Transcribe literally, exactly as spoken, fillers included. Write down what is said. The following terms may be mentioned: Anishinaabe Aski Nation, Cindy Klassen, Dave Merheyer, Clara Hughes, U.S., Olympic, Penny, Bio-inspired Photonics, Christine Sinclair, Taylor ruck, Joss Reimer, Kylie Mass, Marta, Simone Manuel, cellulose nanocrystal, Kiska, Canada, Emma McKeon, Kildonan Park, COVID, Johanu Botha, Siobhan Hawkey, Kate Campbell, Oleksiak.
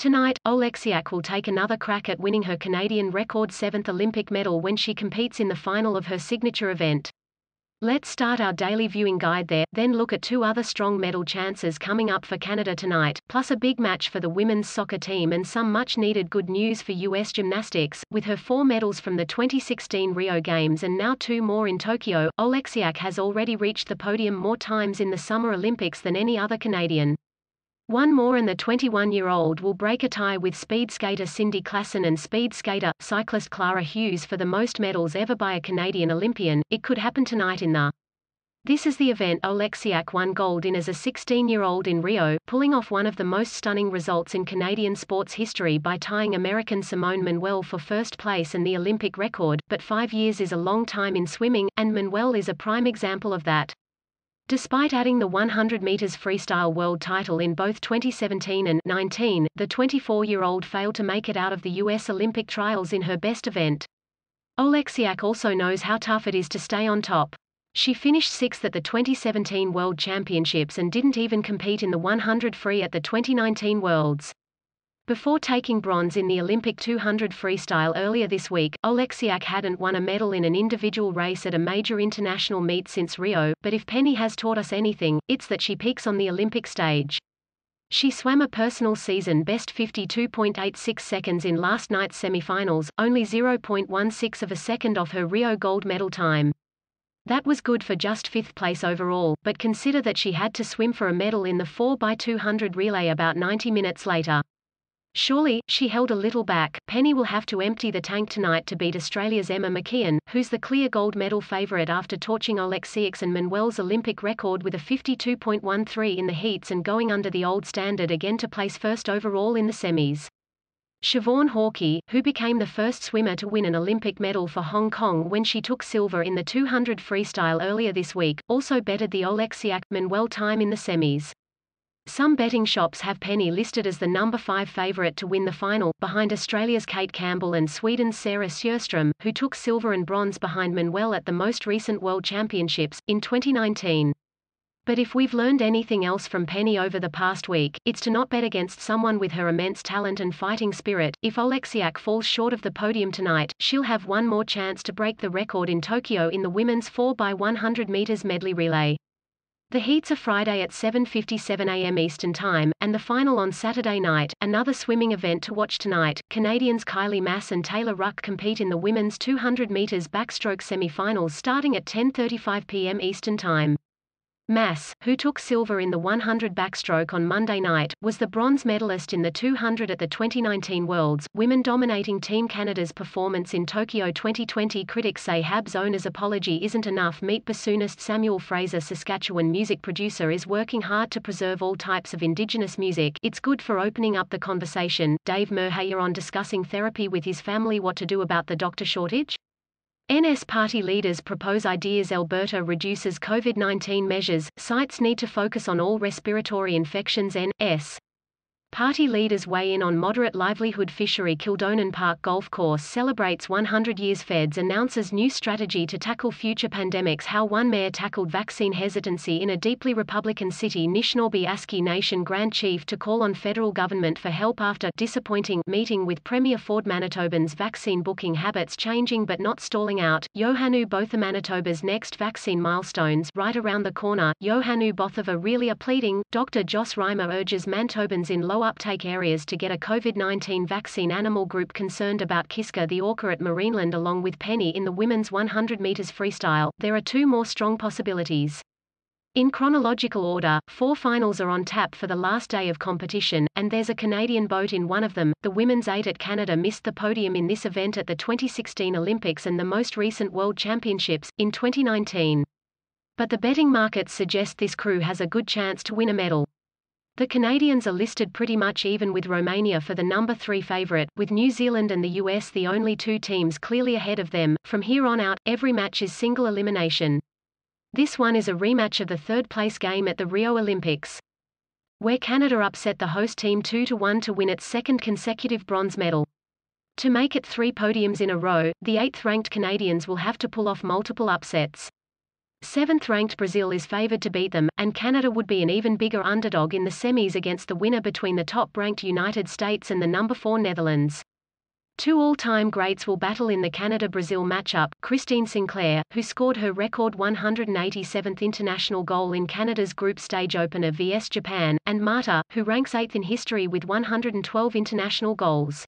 Tonight, Oleksiak will take another crack at winning her Canadian record seventh Olympic medal when she competes in the final of her signature event. Let's start our daily viewing guide there, then look at two other strong medal chances coming up for Canada tonight, plus a big match for the women's soccer team and some much-needed good news for U S gymnastics. With her four medals from the twenty sixteen Rio Games and now two more in Tokyo, Oleksiak has already reached the podium more times in the Summer Olympics than any other Canadian. One more and the twenty-one-year-old will break a tie with speed skater Cindy Klassen and speed skater, cyclist Clara Hughes for the most medals ever by a Canadian Olympian. It could happen tonight in the This Is the Event. Oleksiak won gold in as a sixteen-year-old in Rio, pulling off one of the most stunning results in Canadian sports history by tying American Simone Manuel for first place and the Olympic record, but five years is a long time in swimming, and Manuel is a prime example of that. Despite adding the one hundred meters freestyle world title in both twenty seventeen and nineteen, the twenty-four-year-old failed to make it out of the U S Olympic trials in her best event. Oleksiak also knows how tough it is to stay on top. She finished sixth at the twenty seventeen World Championships and didn't even compete in the one hundred free at the twenty nineteen Worlds. Before taking bronze in the Olympic two hundred freestyle earlier this week, Oleksiak hadn't won a medal in an individual race at a major international meet since Rio, but if Penny has taught us anything, it's that she peaks on the Olympic stage. She swam a personal season best fifty-two point eight six seconds in last night's semi-finals, only zero point one six of a second off her Rio gold medal time. That was good for just fifth place overall, but consider that she had to swim for a medal in the four by two hundred relay about ninety minutes later. Surely, she held a little back. Penny will have to empty the tank tonight to beat Australia's Emma McKeon, who's the clear gold medal favourite after torching Oleksiak's and Manuel's Olympic record with a fifty-two point one three in the heats and going under the old standard again to place first overall in the semis. Siobhan Hawkey, who became the first swimmer to win an Olympic medal for Hong Kong when she took silver in the two hundred freestyle earlier this week, also bettered the Oleksiak-Manuel time in the semis. Some betting shops have Penny listed as the number five favourite to win the final, behind Australia's Kate Campbell and Sweden's Sarah Sjöström, who took silver and bronze behind Manuel at the most recent World Championships, in twenty nineteen. But if we've learned anything else from Penny over the past week, it's to not bet against someone with her immense talent and fighting spirit. If Oleksiak falls short of the podium tonight, she'll have one more chance to break the record in Tokyo in the women's four by one hundred meters medley relay. The heats are Friday at seven fifty-seven a m Eastern Time, and the final on Saturday night. Another swimming event to watch tonight, Canadians Kylie Mass and Taylor Ruck compete in the women's two hundred meters backstroke semi-finals starting at ten thirty-five p m Eastern Time. Mass, who took silver in the one hundred backstroke on Monday night, was the bronze medalist in the two hundred at the twenty nineteen Worlds. Women dominating Team Canada's performance in Tokyo twenty twenty. Critics say Hab's owner's apology isn't enough. Meet bassoonist Samuel Fraser. Saskatchewan music producer is working hard to preserve all types of Indigenous music. It's good for opening up the conversation. Dave Merheyer on discussing therapy with his family. What to do about the doctor shortage? N S party leaders propose ideas. Alberta reduces COVID nineteen measures, sites need to focus on all respiratory infections. N S party leaders weigh in on moderate livelihood fishery. Kildonan Park Golf Course celebrates one hundred years. Feds announces new strategy to tackle future pandemics. How one mayor tackled vaccine hesitancy in a deeply Republican city. Anishinaabe Aski Nation Grand Chief to call on federal government for help after disappointing meeting with Premier Ford. Manitobans vaccine booking habits changing but not stalling out. Johanu Botha. Manitoba's next vaccine milestones right around the corner. Johanu Botha really are pleading. Doctor Joss Reimer urges Manitobans in low uptake areas to get a COVID nineteen vaccine. Animal group concerned about Kiska the orca at Marineland along with Penny in the women's one hundred meters freestyle. There are two more strong possibilities. In chronological order, four finals are on tap for the last day of competition, and there's a Canadian boat in one of them. The women's eight at Canada missed the podium in this event at the twenty sixteen Olympics and the most recent World Championships, in twenty nineteen. But the betting markets suggest this crew has a good chance to win a medal. The Canadians are listed pretty much even with Romania for the number three favourite, with New Zealand and the U S the only two teams clearly ahead of them. From here on out, every match is single elimination. This one is a rematch of the third-place game at the Rio Olympics, where Canada upset the host team two to one to win its second consecutive bronze medal. To make it three podiums in a row, the eighth-ranked Canadians will have to pull off multiple upsets. Seventh-ranked Brazil is favoured to beat them, and Canada would be an even bigger underdog in the semis against the winner between the top-ranked United States and the number four Netherlands. Two all-time greats will battle in the Canada-Brazil matchup, Christine Sinclair, who scored her record one hundred eighty-seventh international goal in Canada's group stage opener versus Japan, and Marta, who ranks eighth in history with one hundred twelve international goals.